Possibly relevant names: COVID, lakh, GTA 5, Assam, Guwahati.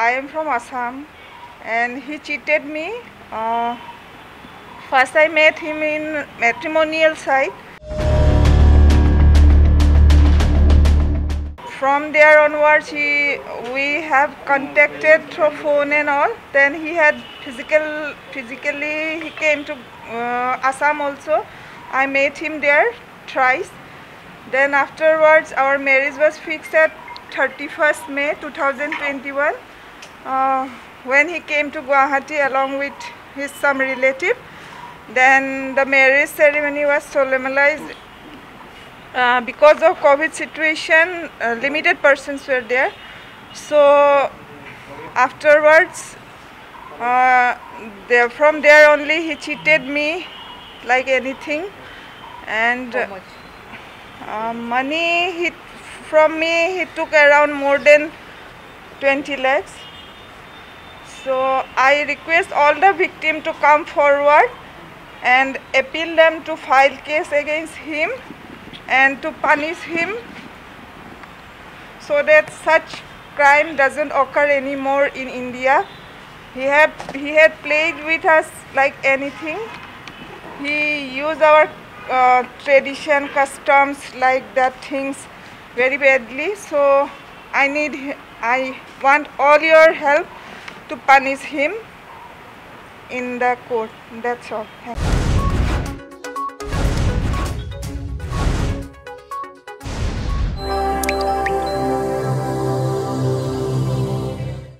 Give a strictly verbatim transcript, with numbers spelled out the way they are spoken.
I am from Assam, and he cheated me. Uh, first I met him in matrimonial site. From there onwards, he, we have contacted through phone and all. Then he had physical, physically he came to uh, Assam also. I met him there thrice. Then afterwards, our marriage was fixed at thirty-first May two thousand twenty-one. Uh, when he came to Guwahati along with his some relative, then the marriage ceremony was solemnized. Uh, because of COVID situation, uh, limited persons were there. So afterwards, uh, there, from there only he cheated me like anything. And how much? Uh, money he, from me he took around more than twenty lakhs. So I request all the victims to come forward and appeal them to file case against him and to punish him so that such crime doesn't occur anymore in India. He had, he had played with us like anything. He used our uh, tradition, customs, like that things very badly. So I need, I want all your help to punish him in the court. That's all.